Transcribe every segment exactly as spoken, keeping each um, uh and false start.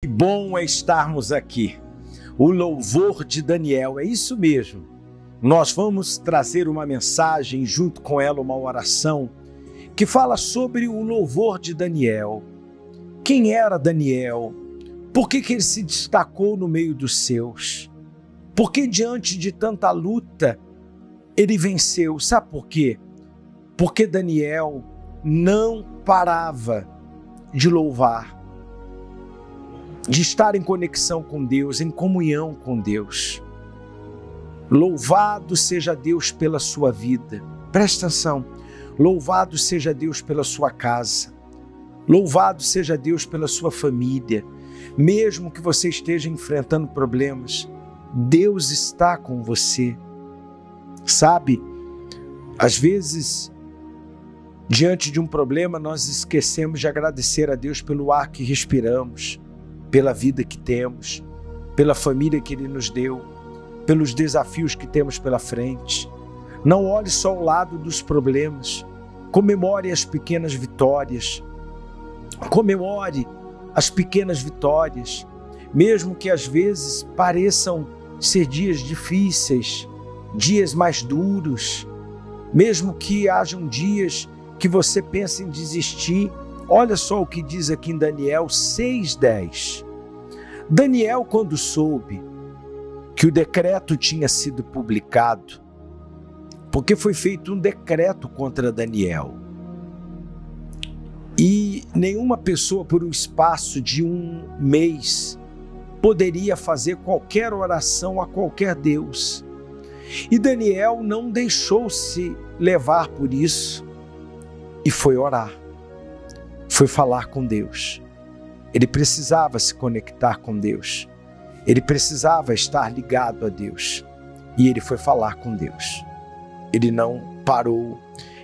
Que bom é estarmos aqui, o louvor de Daniel, é isso mesmo. Nós vamos trazer uma mensagem, junto com ela uma oração, que fala sobre o louvor de Daniel. Quem era Daniel? Por que que ele se destacou no meio dos seus? Por que diante de tanta luta ele venceu? Sabe por quê? Porque Daniel não parava de louvar, de estar em conexão com Deus, em comunhão com Deus. Louvado seja Deus pela sua vida. Presta atenção. Louvado seja Deus pela sua casa. Louvado seja Deus pela sua família. Mesmo que você esteja enfrentando problemas, Deus está com você. Sabe, às vezes, diante de um problema, nós esquecemos de agradecer a Deus pelo ar que respiramos, pela vida que temos, pela família que Ele nos deu, pelos desafios que temos pela frente. Não olhe só o lado dos problemas, comemore as pequenas vitórias, comemore as pequenas vitórias, mesmo que às vezes pareçam ser dias difíceis, dias mais duros, mesmo que hajam dias que você pense em desistir. Olha só o que diz aqui em Daniel seis, dez. Daniel, quando soube que o decreto tinha sido publicado, porque foi feito um decreto contra Daniel, e nenhuma pessoa por um espaço de um mês poderia fazer qualquer oração a qualquer Deus. E Daniel não deixou-se levar por isso e foi orar. Foi falar com Deus. Ele precisava se conectar com Deus. Ele precisava estar ligado a Deus. E ele foi falar com Deus. Ele não parou,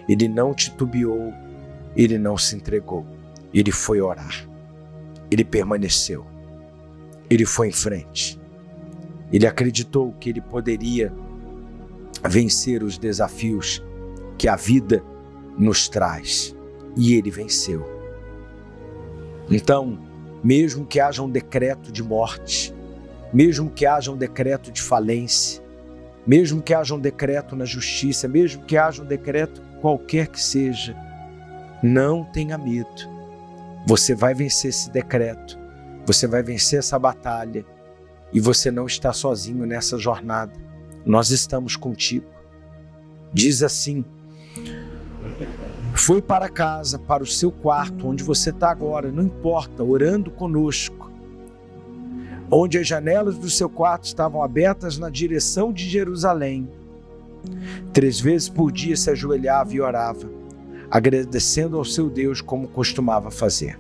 ele não titubeou, ele não se entregou. Ele foi orar. Ele permaneceu. Ele foi em frente. Ele acreditou que ele poderia vencer os desafios que a vida nos traz. E ele venceu. Então, mesmo que haja um decreto de morte, mesmo que haja um decreto de falência, mesmo que haja um decreto na justiça, mesmo que haja um decreto qualquer que seja, não tenha medo. Você vai vencer esse decreto, você vai vencer essa batalha e você não está sozinho nessa jornada. Nós estamos contigo. Diz assim: foi para casa, para o seu quarto, onde você está agora, não importa, orando conosco, onde as janelas do seu quarto estavam abertas na direção de Jerusalém. Três vezes por dia se ajoelhava e orava, agradecendo ao seu Deus como costumava fazer.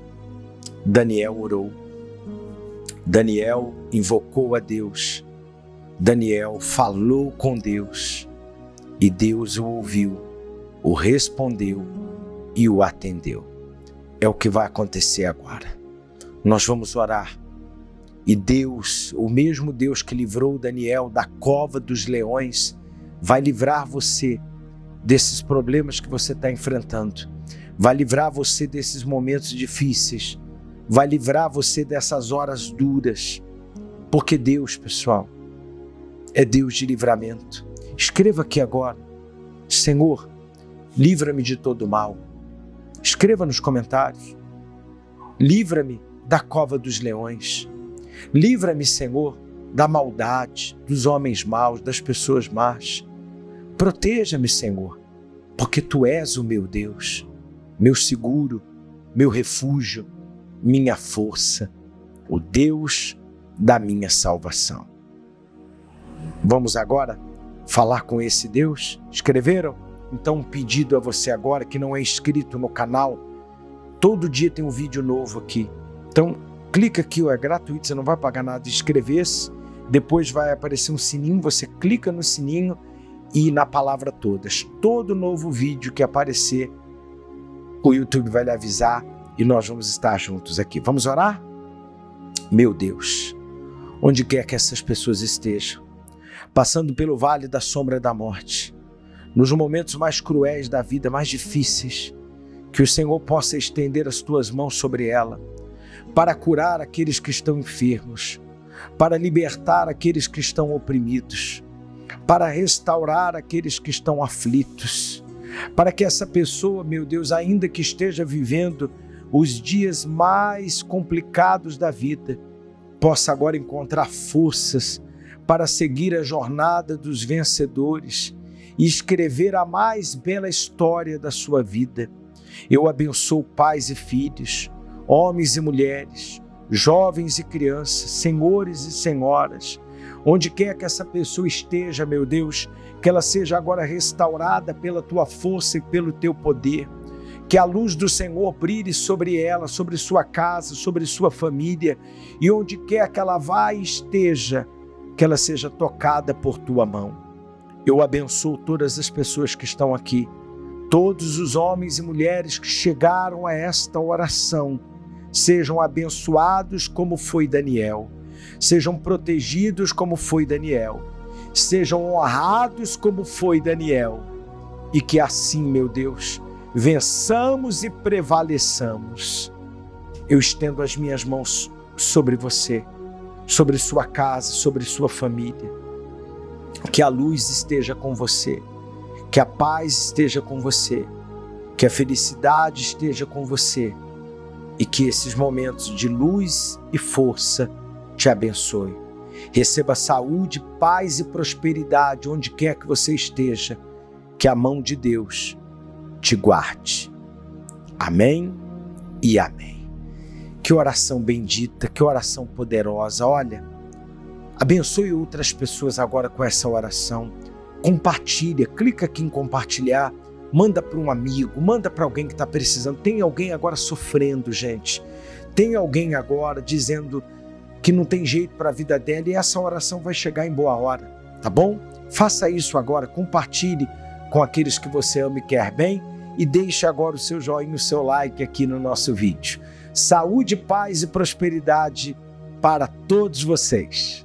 Daniel orou, Daniel invocou a Deus, Daniel falou com Deus e Deus o ouviu, o respondeu e o atendeu. É o que vai acontecer agora. Nós vamos orar e Deus, o mesmo Deus que livrou Daniel da cova dos leões, vai livrar você desses problemas que você está enfrentando, vai livrar você desses momentos difíceis, vai livrar você dessas horas duras, porque Deus, pessoal, é Deus de livramento. Escreva aqui agora: Senhor, livra-me de todo mal. Escreva nos comentários: livra-me da cova dos leões. Livra-me, Senhor, da maldade, dos homens maus, das pessoas más. Proteja-me, Senhor, porque Tu és o meu Deus, meu seguro, meu refúgio, minha força, o Deus da minha salvação. Vamos agora falar com esse Deus? Escreveram? Então, um pedido a você agora que não é inscrito no canal. Todo dia tem um vídeo novo aqui. Então, clica aqui, ó, é gratuito, você não vai pagar nada. Inscrever-se, depois vai aparecer um sininho, você clica no sininho e na palavra todas. Todo novo vídeo que aparecer, o YouTube vai lhe avisar e nós vamos estar juntos aqui. Vamos orar? Meu Deus, onde quer que essas pessoas estejam, passando pelo vale da sombra da morte, nos momentos mais cruéis da vida, mais difíceis, que o Senhor possa estender as Tuas mãos sobre ela, para curar aqueles que estão enfermos, para libertar aqueles que estão oprimidos, para restaurar aqueles que estão aflitos, para que essa pessoa, meu Deus, ainda que esteja vivendo os dias mais complicados da vida, possa agora encontrar forças para seguir a jornada dos vencedores e escrever a mais bela história da sua vida. Eu abençoo pais e filhos, homens e mulheres, jovens e crianças, senhores e senhoras, onde quer que essa pessoa esteja, meu Deus, que ela seja agora restaurada pela Tua força e pelo Teu poder, que a luz do Senhor brilhe sobre ela, sobre sua casa, sobre sua família, e onde quer que ela vá e esteja, que ela seja tocada por Tua mão. Eu abençoo todas as pessoas que estão aqui, todos os homens e mulheres que chegaram a esta oração, sejam abençoados como foi Daniel, sejam protegidos como foi Daniel, sejam honrados como foi Daniel, e que assim, meu Deus, vençamos e prevaleçamos. Eu estendo as minhas mãos sobre você, sobre sua casa, sobre sua família, que a luz esteja com você, que a paz esteja com você, que a felicidade esteja com você, e que esses momentos de luz e força te abençoe. Receba saúde, paz e prosperidade onde quer que você esteja, que a mão de Deus te guarde. Amém e amém. Que oração bendita, que oração poderosa. Olha, abençoe outras pessoas agora com essa oração. Compartilha, clica aqui em compartilhar, manda para um amigo, manda para alguém que está precisando. Tem alguém agora sofrendo, gente. Tem alguém agora dizendo que não tem jeito para a vida dela, e essa oração vai chegar em boa hora, tá bom? Faça isso agora, compartilhe com aqueles que você ama e quer bem, e deixe agora o seu joinha, o seu like aqui no nosso vídeo. Saúde, paz e prosperidade para todos vocês.